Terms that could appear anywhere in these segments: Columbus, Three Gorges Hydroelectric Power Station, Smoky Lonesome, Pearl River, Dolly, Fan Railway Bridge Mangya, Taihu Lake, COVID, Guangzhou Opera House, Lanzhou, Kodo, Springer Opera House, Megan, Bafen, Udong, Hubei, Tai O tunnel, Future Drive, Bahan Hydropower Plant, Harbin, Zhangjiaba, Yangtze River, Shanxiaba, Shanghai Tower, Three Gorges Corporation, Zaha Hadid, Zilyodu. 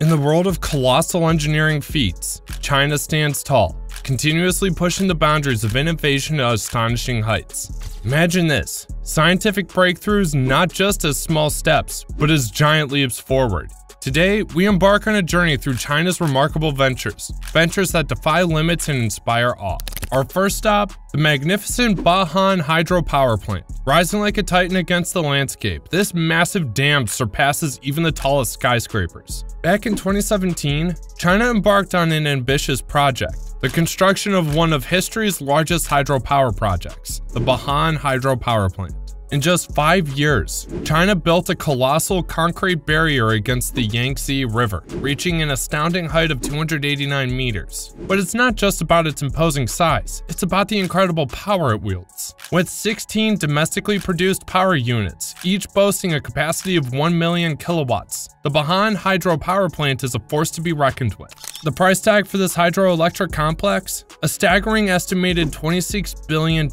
In the world of colossal engineering feats, China stands tall, continuously pushing the boundaries of innovation to astonishing heights. Imagine this, scientific breakthroughs not just as small steps, but as giant leaps forward. Today, we embark on a journey through China's remarkable ventures, ventures that defy limits and inspire awe. Our first stop, the magnificent Bahan Hydropower Plant. Rising like a titan against the landscape, this massive dam surpasses even the tallest skyscrapers. Back in 2017, China embarked on an ambitious project, the construction of one of history's largest hydropower projects, the Bahan Hydropower Plant. In just 5 years, China built a colossal concrete barrier against the Yangtze River, reaching an astounding height of 289 meters. But it's not just about its imposing size, it's about the incredible power it wields. With 16 domestically produced power units, each boasting a capacity of 1 million kilowatts, the Bahan Hydropower Plant is a force to be reckoned with. The price tag for this hydroelectric complex? A staggering estimated $26 billion.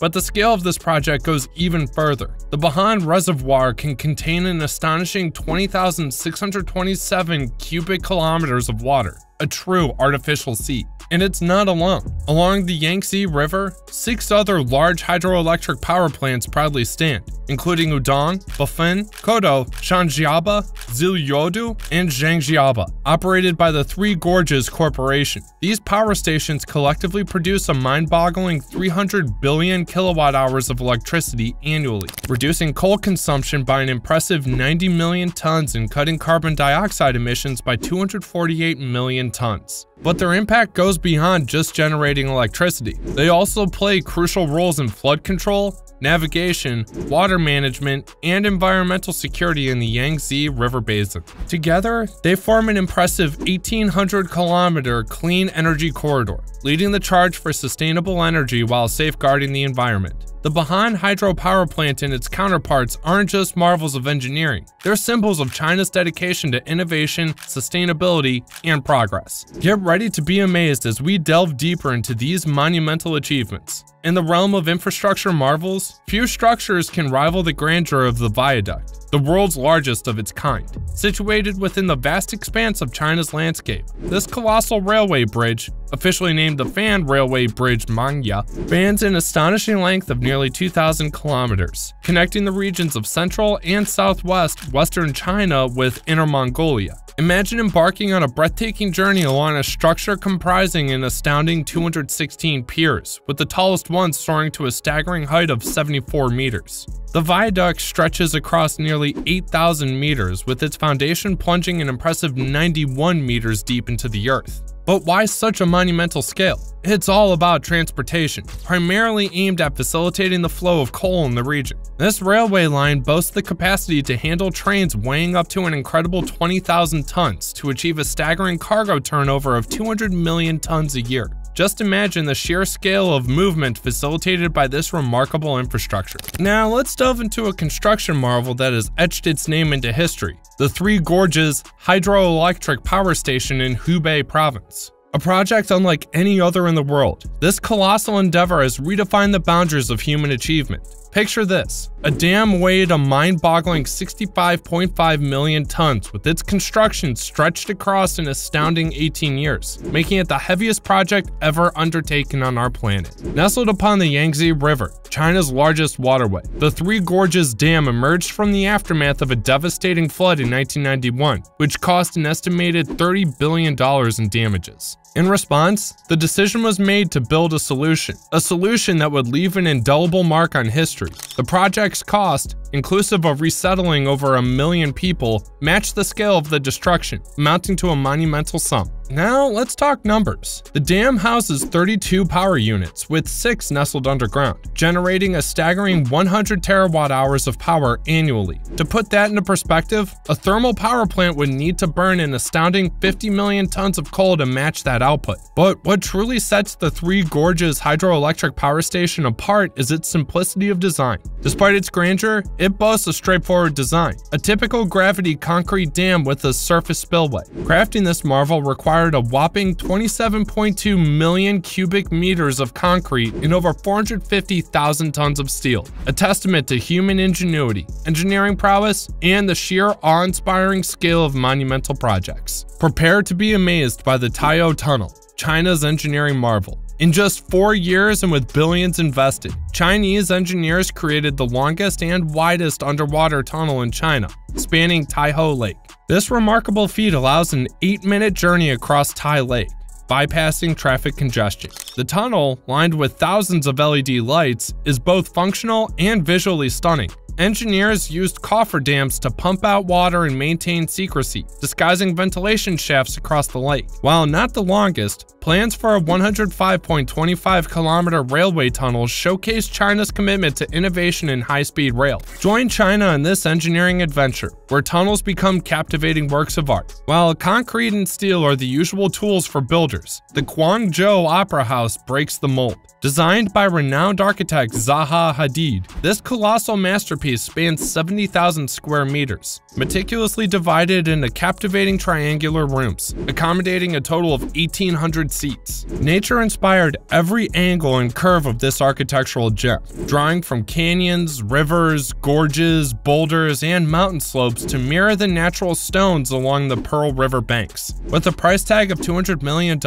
But the scale of this project goes even further. The Bahan Reservoir can contain an astonishing 20,627 cubic kilometers of water, a true artificial sea. And it's not alone. Along the Yangtze River, 6 other large hydroelectric power plants proudly stand, including Udong, Bafen, Kodo, Shanxiaba, Zilyodu, and Zhangjiaba, operated by the Three Gorges Corporation. These power stations collectively produce a mind-boggling 300 billion kilowatt hours of electricity annually, reducing coal consumption by an impressive 90 million tons and cutting carbon dioxide emissions by 248 million tons. But their impact goes beyond just generating electricity. They also play crucial roles in flood control, navigation, water management, and environmental security in the Yangtze River Basin. Together, they form an impressive 1,800-kilometer clean energy corridor, leading the charge for sustainable energy while safeguarding the environment. The Bahan Hydropower Plant and its counterparts aren't just marvels of engineering, they're symbols of China's dedication to innovation, sustainability, and progress. Get ready to be amazed as we delve deeper into these monumental achievements. In the realm of infrastructure marvels, few structures can rival the grandeur of the viaduct, the world's largest of its kind. Situated within the vast expanse of China's landscape, this colossal railway bridge, officially named the Fan Railway Bridge Mangya, spans an astonishing length of nearly 2,000 kilometers, connecting the regions of central and southwest western China with Inner Mongolia. Imagine embarking on a breathtaking journey along a structure comprising an astounding 216 piers, with the tallest ones soaring to a staggering height of 74 meters. The viaduct stretches across nearly 8,000 meters, with its foundation plunging an impressive 91 meters deep into the earth. But why such a monumental scale? It's all about transportation, primarily aimed at facilitating the flow of coal in the region. This railway line boasts the capacity to handle trains weighing up to an incredible 20,000 tons to achieve a staggering cargo turnover of 200 million tons a year. Just imagine the sheer scale of movement facilitated by this remarkable infrastructure. Now let's delve into a construction marvel that has etched its name into history, the Three Gorges Hydroelectric Power Station in Hubei Province. A project unlike any other in the world, this colossal endeavor has redefined the boundaries of human achievement. Picture this, a dam weighed a mind-boggling 65.5 million tons, with its construction stretched across an astounding 18 years, making it the heaviest project ever undertaken on our planet. Nestled upon the Yangtze River, China's largest waterway, the Three Gorges Dam emerged from the aftermath of a devastating flood in 1991, which cost an estimated $30 billion in damages. In response, the decision was made to build a solution that would leave an indelible mark on history. The project's cost, inclusive of resettling over 1 million people, matched the scale of the destruction, amounting to a monumental sum. Now let's talk numbers. The dam houses 32 power units, with 6 nestled underground, generating a staggering 100 terawatt hours of power annually. To put that into perspective, a thermal power plant would need to burn an astounding 50 million tons of coal to match that output. But what truly sets the Three Gorges Hydroelectric Power Station apart is its simplicity of design. Despite its grandeur, it boasts a straightforward design, a typical gravity concrete dam with a surface spillway. Crafting this marvel requires required a whopping 27.2 million cubic meters of concrete and over 450,000 tons of steel, a testament to human ingenuity, engineering prowess, and the sheer awe-inspiring scale of monumental projects. Prepare to be amazed by the Tai O tunnel, China's engineering marvel. In just 4 years and with billions invested, Chinese engineers created the longest and widest underwater tunnel in China, spanning Taihu Lake. This remarkable feat allows an 8-minute journey across Tai Lake, bypassing traffic congestion. The tunnel, lined with thousands of LED lights, is both functional and visually stunning. Engineers used cofferdams to pump out water and maintain secrecy, disguising ventilation shafts across the lake. While not the longest, plans for a 105.25-kilometer railway tunnel showcase China's commitment to innovation in high-speed rail. Join China on this engineering adventure, where tunnels become captivating works of art. While concrete and steel are the usual tools for builders, the Guangzhou Opera House breaks the mold. Designed by renowned architect Zaha Hadid, this colossal masterpiece spans 70,000 square meters, meticulously divided into captivating triangular rooms, accommodating a total of 1,800 seats. Nature inspired every angle and curve of this architectural gem, drawing from canyons, rivers, gorges, boulders, and mountain slopes to mirror the natural stones along the Pearl River banks. With a price tag of $200 million,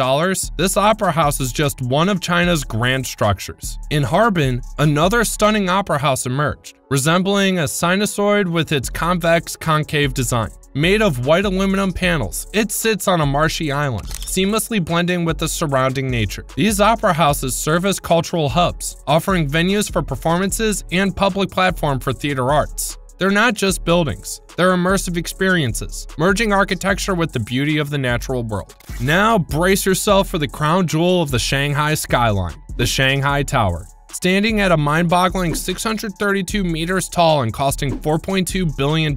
this opera house is just one of China's grand structures. In Harbin, another stunning opera house emerged, resembling a sinusoid with its convex-concave design. Made of white aluminum panels, it sits on a marshy island, seamlessly blending with the surrounding nature. These opera houses serve as cultural hubs, offering venues for performances and public platform for theater arts. They're not just buildings, they're immersive experiences, merging architecture with the beauty of the natural world. Now brace yourself for the crown jewel of the Shanghai skyline, the Shanghai Tower. Standing at a mind-boggling 632 meters tall and costing $4.2 billion,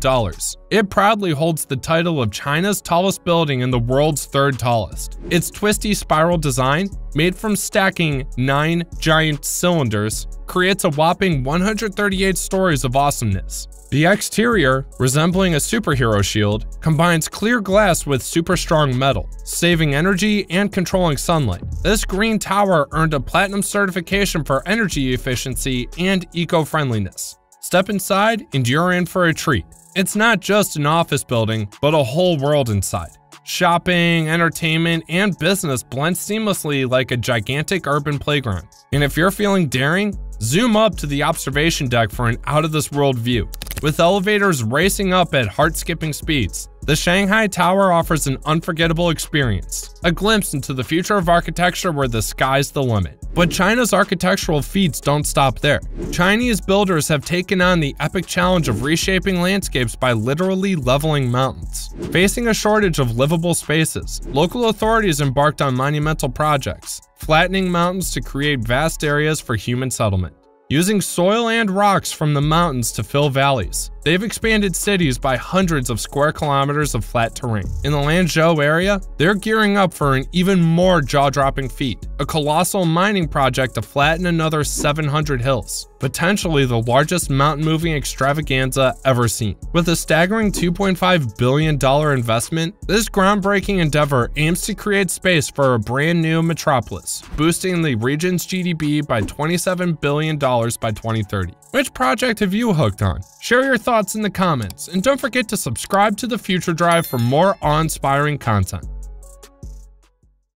it proudly holds the title of China's tallest building and the world's third tallest. Its twisty spiral design, made from stacking 9 giant cylinders, creates a whopping 138 stories of awesomeness. The exterior, resembling a superhero shield, combines clear glass with super strong metal, saving energy and controlling sunlight. This green tower earned a platinum certification for energy efficiency and eco-friendliness. Step inside and you're in for a treat. It's not just an office building, but a whole world inside. Shopping, entertainment, and business blend seamlessly like a gigantic urban playground. And if you're feeling daring, zoom up to the observation deck for an out-of-this-world view. With elevators racing up at heart-skipping speeds, the Shanghai Tower offers an unforgettable experience, a glimpse into the future of architecture where the sky's the limit. But China's architectural feats don't stop there. Chinese builders have taken on the epic challenge of reshaping landscapes by literally leveling mountains. Facing a shortage of livable spaces, local authorities embarked on monumental projects, flattening mountains to create vast areas for human settlement. Using soil and rocks from the mountains to fill valleys, they've expanded cities by hundreds of square kilometers of flat terrain. In the Lanzhou area, they're gearing up for an even more jaw-dropping feat, a colossal mining project to flatten another 700 hills, potentially the largest mountain-moving extravaganza ever seen. With a staggering $2.5 billion investment, this groundbreaking endeavor aims to create space for a brand new metropolis, boosting the region's GDP by $27 billion by 2030. Which project have you hooked on? Share your thoughts in the comments, and don't forget to subscribe to the Future Drive for more awe-inspiring content.